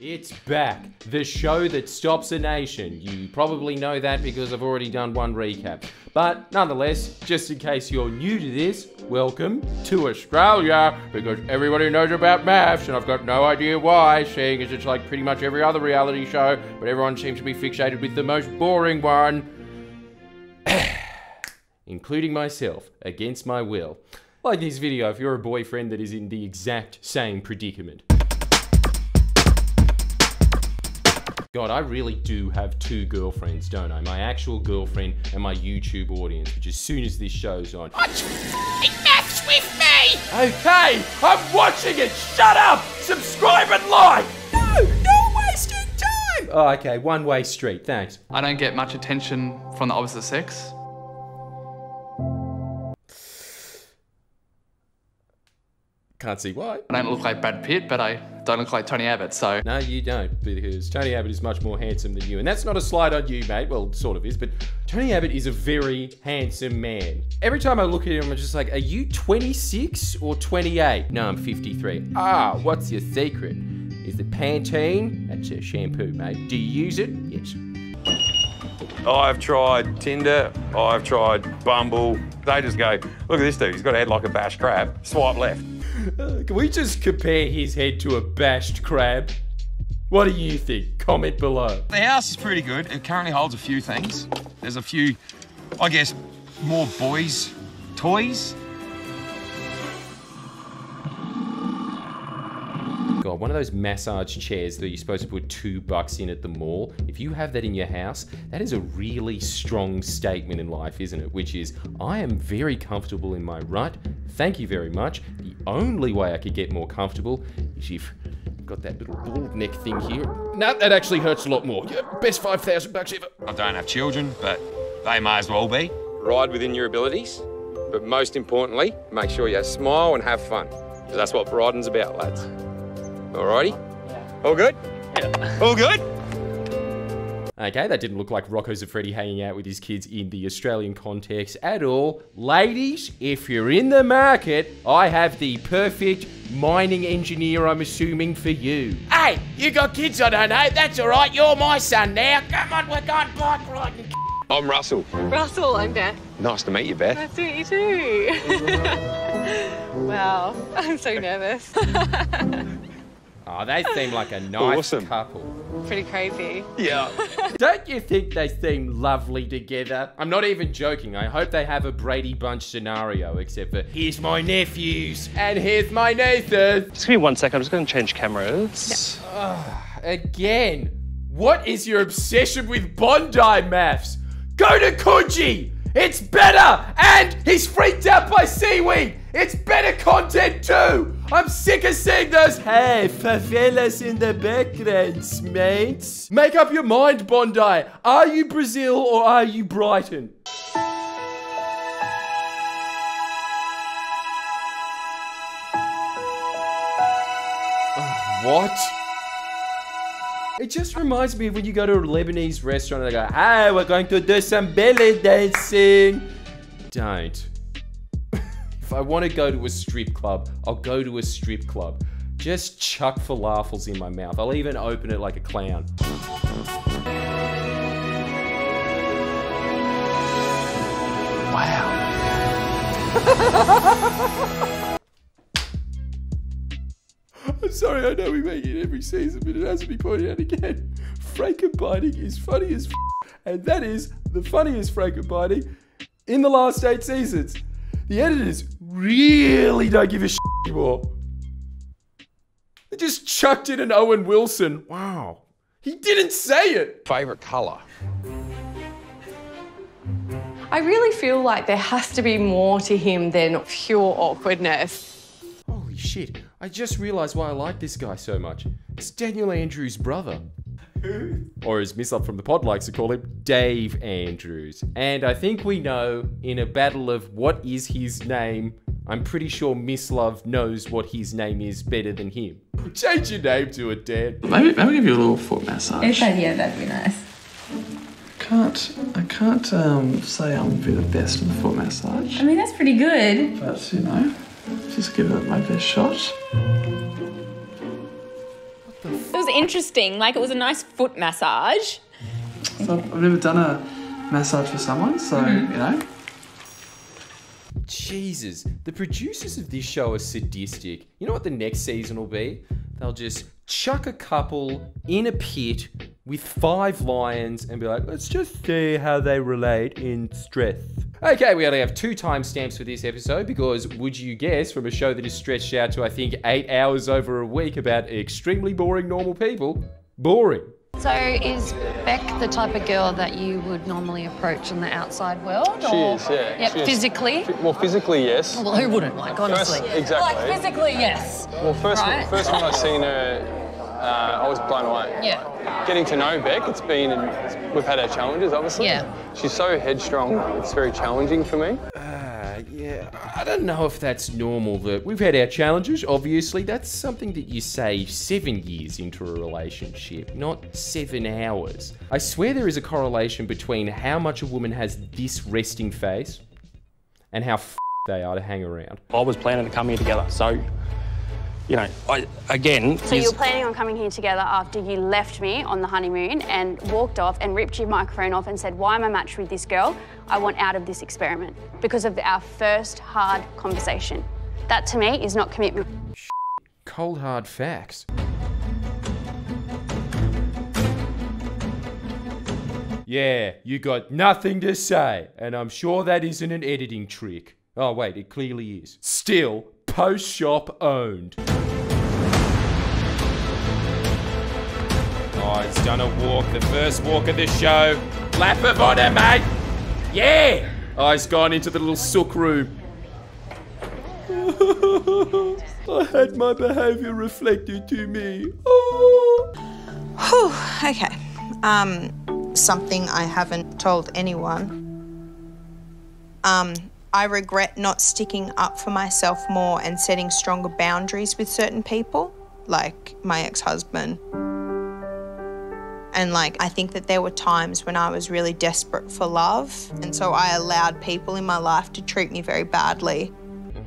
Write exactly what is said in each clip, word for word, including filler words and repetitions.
It's back, the show that stops a nation. You probably know that because I've already done one recap. But nonetheless, just in case you're new to this, welcome to Australia, because everybody knows about MAFS and I've got no idea why, seeing as it's like pretty much every other reality show, but everyone seems to be fixated with the most boring one, including myself, against my will. Like this video if you're a boyfriend that is in the exact same predicament. God, I really do have two girlfriends, don't I? My actual girlfriend and my YouTube audience, which as soon as this show's on... Watch MAFS with me! Okay, I'm watching it! Shut up! Subscribe and like! No! No wasting time! Oh, okay, one-way street, thanks. I don't get much attention from the opposite sex. Can't see why. I don't look like Brad Pitt, but I don't look like Tony Abbott, so... No, you don't, because Tony Abbott is much more handsome than you. And that's not a slight on you, mate. Well, sort of is, but Tony Abbott is a very handsome man. Every time I look at him, I'm just like, are you twenty-six or twenty-eight? No, I'm fifty-three. Ah, what's your secret? Is it Pantene? That's a shampoo, mate. Do you use it? Yes. I've tried Tinder, I've tried Bumble. They just go, look at this dude, he's got a head like a bashed crab. Swipe left. Uh, can we just compare his head to a bashed crab? What do you think? Comment below. The house is pretty good. It currently holds a few things. There's a few, I guess, more boys' toys. God, one of those massage chairs that you're supposed to put two bucks in at the mall. If you have that in your house, that is a really strong statement in life, isn't it? Which is, I am very comfortable in my rut. Thank you very much. The only way I could get more comfortable is if I've got that little bald neck thing here. No, that actually hurts a lot more. Best five thousand bucks ever. I don't have children, but they may as well be. Ride within your abilities, but most importantly, make sure you smile and have fun. Because that's what riding's about, lads. Alrighty? All good? Yeah. All good? Okay, that didn't look like Rocco Zafreddy hanging out with his kids in the Australian context at all. Ladies, if you're in the market, I have the perfect mining engineer, I'm assuming, for you. Hey, you got kids, I don't know. That's alright, you're my son now. Come on, we're going bike riding. I'm Russell. Russell, I'm Beth. Nice to meet you, Beth. Nice to meet you too. Wow, I'm so nervous. Oh, they seem like a nice awesome couple. Pretty crazy. Yeah. Don't you think they seem lovely together? I'm not even joking. I hope they have a Brady Bunch scenario, except for, here's my nephews, and here's my Nathan. Just give me one second. I'm just going to change cameras. Yeah. Uh, again, what is your obsession with Bondi, MAFS? Go to Coogee. It's better. And he's freaked out by seaweed. It's better content too. I'm sick of seeing those, hey, favelas in the backgrounds, mates. Make up your mind, Bondi. Are you Brazil or are you Brighton? What? It just reminds me of when you go to a Lebanese restaurant and they go, hey, we're going to do some belly dancing. Don't. If I want to go to a strip club, I'll go to a strip club. Just chuck falafels in my mouth. I'll even open it like a clown. Wow. I'm sorry, I know we make it every season, but it has to be pointed out again. Frankenbiting is funny as f, and that is the funniest frankenbiting in the last eight seasons. The editors really don't give a sh anymore. They just chucked in an Owen Wilson. Wow. He didn't say it. Favorite color? I really feel like there has to be more to him than pure awkwardness. Holy shit, I just realized why I like this guy so much. It's Daniel Andrews' brother. Who? Or as Miss Love from the pod likes to call him, Dave Andrews. And I think we know, in a battle of what is his name, I'm pretty sure Miss Love knows what his name is better than him. Change your name to it, Dan. Maybe, maybe give you a little foot massage. If I, yeah, that'd be nice. Can't, I can't um, say I'm be the best in the foot massage. I mean, that's pretty good. But, you know... Just give it my best shot. What the f, it was interesting. Like, it was a nice foot massage. So I've never done a massage for someone, so, mm-hmm. you know. Jesus, the producers of this show are sadistic. You know what the next season will be? They'll just chuck a couple in a pit with five lions and be like, let's just see how they relate in stress. Okay, we only have two timestamps for this episode because, would you guess, from a show that is stretched out to, I think, eight hours over a week about extremely boring normal people, boring. So is Beck the type of girl that you would normally approach in the outside world? She or, is, yeah. Yep, she physically? Is. Well, physically, yes. Well, who wouldn't, like, honestly? First, exactly. Like, physically, yes. Well, first, right? first time I seen her, uh, I was blown away. Yeah. Getting to know Beck, it's been, we've had our challenges, obviously. Yeah. She's so headstrong, it's very challenging for me. Uh, yeah, I don't know if that's normal, but we've had our challenges, obviously. That's something that you say seven years into a relationship, not seven hours. I swear there is a correlation between how much a woman has this resting face and how f***ed they are to hang around. I was planning to come here together, so... You know, I, again... So you're planning on coming here together after you left me on the honeymoon and walked off and ripped your microphone off and said, why am I matched with this girl? I want out of this experiment. Because of our first hard conversation. That, to me, is not commitment. Cold, hard facts. Yeah, you got nothing to say. And I'm sure that isn't an editing trick. Oh, wait, it clearly is. Still... Post shop owned. Oh, it's done a walk, the first walk of the show. Lap of honor, mate. Yeah. Oh, he's gone into the little sook room. I had my behaviour reflected to me. Oh. Whew, okay. Um, something I haven't told anyone. Um. I regret not sticking up for myself more and setting stronger boundaries with certain people, like my ex-husband. And like, I think that there were times when I was really desperate for love, and so I allowed people in my life to treat me very badly.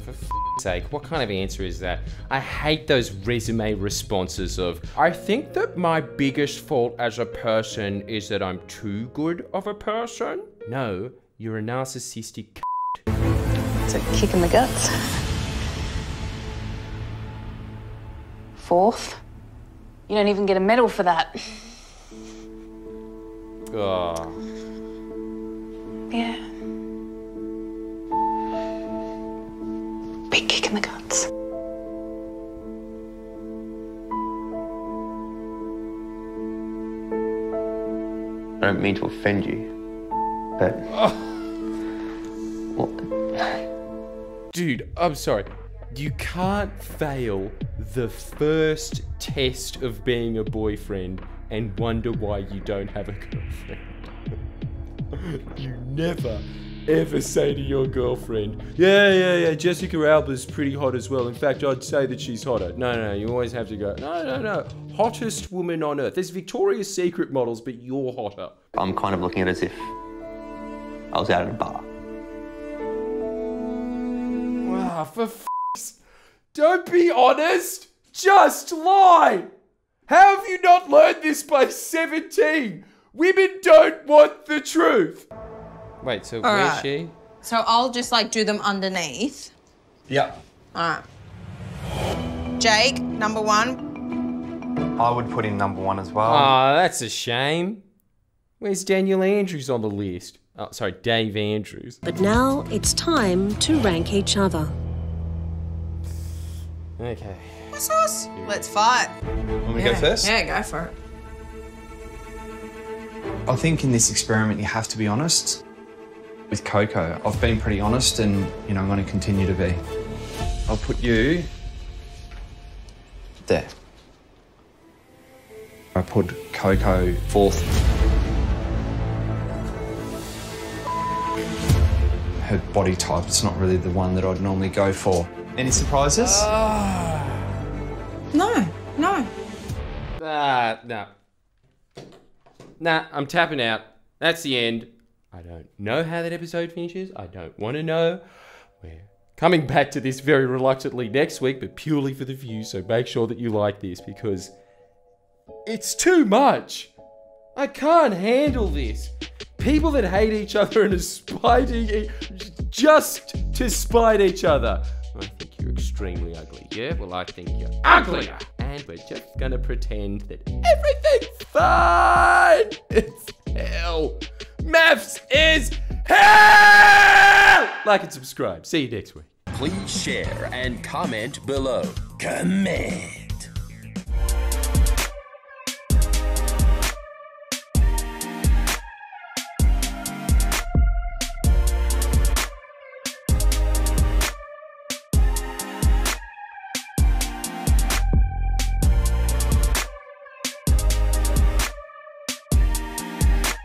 For f***ing sake, what kind of answer is that? I hate those resume responses of, I think that my biggest fault as a person is that I'm too good of a person. No, you're a narcissistic c***. It's a kick in the guts. Fourth. You don't even get a medal for that. Oh. Yeah. Big kick in the guts. I don't mean to offend you, but... Oh. Dude, I'm sorry. You can't fail the first test of being a boyfriend and wonder why you don't have a girlfriend. You never, ever say to your girlfriend, yeah, yeah, yeah, Jessica Alba's pretty hot as well. In fact, I'd say that she's hotter. No, no, no, you always have to go, no, no, no. Hottest woman on earth. There's Victoria's Secret models, but you're hotter. I'm kind of looking at it as if I was out at a bar. Ah, for f***s. Don't be honest. Just lie. How have you not learned this by seventeen? Women don't want the truth. Wait, so all where's right. she? So I'll just like do them underneath. Yeah. All right. Jake, number one. I would put in number one as well. Oh, that's a shame. Where's Daniel Andrews on the list? Oh, sorry, Dave Andrews. But now it's time to rank each other. Okay. What's this? Let's fight. Want me to go first? Yeah, go for it. I think in this experiment you have to be honest. With Coco, I've been pretty honest and, you know, I'm going to continue to be. I'll put you... there. I put Coco fourth. Her body type, it's not really the one that I'd normally go for. Any surprises? Uh, no, no. Ah, uh, no. Nah, I'm tapping out. That's the end. I don't know how that episode finishes. I don't want to know. We're coming back to this very reluctantly next week, but purely for the view, so make sure that you like this because it's too much. I can't handle this. People that hate each other and are spiting, just to spite each other. I think you're extremely ugly. Yeah, well, I think you're uglier. And we're just gonna pretend that everything's fine. It's hell. MAFS is hell! Like and subscribe. See you next week. Please share and comment below. Comment.